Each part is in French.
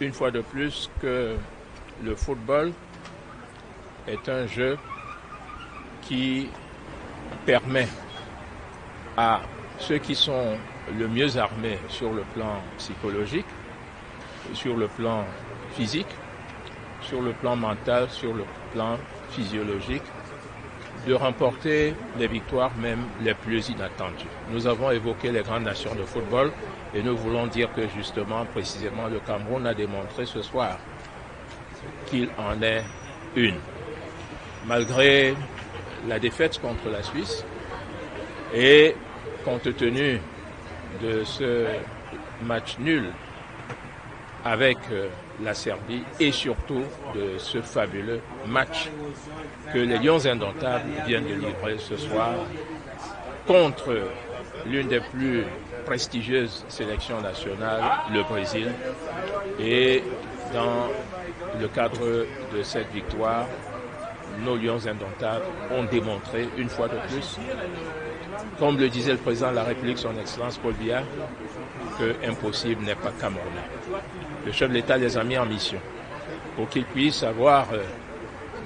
une fois de plus que le football est un jeu qui permet à ceux qui sont le mieux armés sur le plan psychologique, sur le plan physique, sur le plan mental, sur le plan physiologique, de remporter les victoires même les plus inattendues. Nous avons évoqué les grandes nations de football et nous voulons dire que justement, précisément, le Cameroun a démontré ce soir qu'il en est une. Malgré la défaite contre la Suisse et compte tenu de ce match nul avec la Serbie et surtout de ce fabuleux match que les Lions Indomptables viennent de livrer ce soir contre l'une des plus prestigieuses sélections nationales, le Brésil. Et dans le cadre de cette victoire, nos Lions Indomptables ont démontré une fois de plus, comme le disait le président de la République, son Excellence Paul Biya, que impossible n'est pas camerounais. Le chef de l'État les a mis en mission pour qu'ils puissent avoir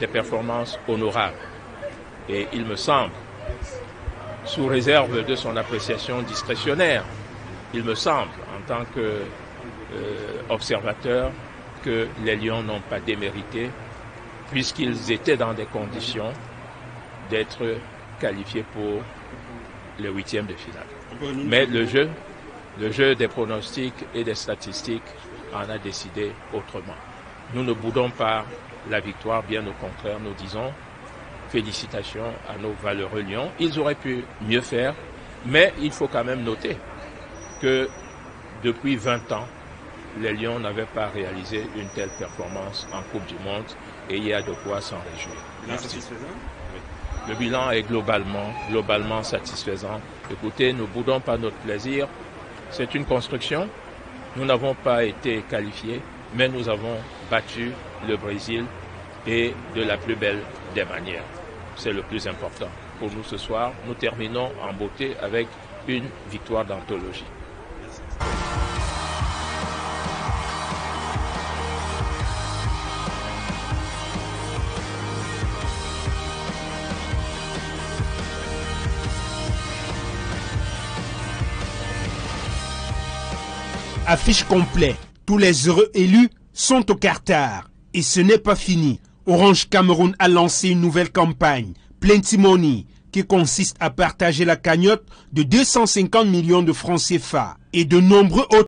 des performances honorables. Et il me semble, sous réserve de son appréciation discrétionnaire, il me semble, en tant qu'observateur, que les Lions n'ont pas démérité puisqu'ils étaient dans des conditions d'être qualifiés pour le huitième de finale. Mais le jeu des pronostics et des statistiques en a décidé autrement. Nous ne boudons pas la victoire, bien au contraire, nous disons félicitations à nos valeureux Lions. Ils auraient pu mieux faire, mais il faut quand même noter que depuis 20 ans, les Lions n'avaient pas réalisé une telle performance en Coupe du Monde et il y a de quoi s'en réjouir. Merci. Le bilan est globalement satisfaisant. Écoutez, ne boudons pas notre plaisir. C'est une construction. Nous n'avons pas été qualifiés, mais nous avons battu le Brésil et de la plus belle des manières. C'est le plus important. Pour nous ce soir, nous terminons en beauté avec une victoire d'anthologie. Affiche complète. Tous les heureux élus sont au Qatar. Et ce n'est pas fini. Orange Cameroun a lancé une nouvelle campagne, Plenty Money, qui consiste à partager la cagnotte de 250 millions de francs CFA et de nombreux autres.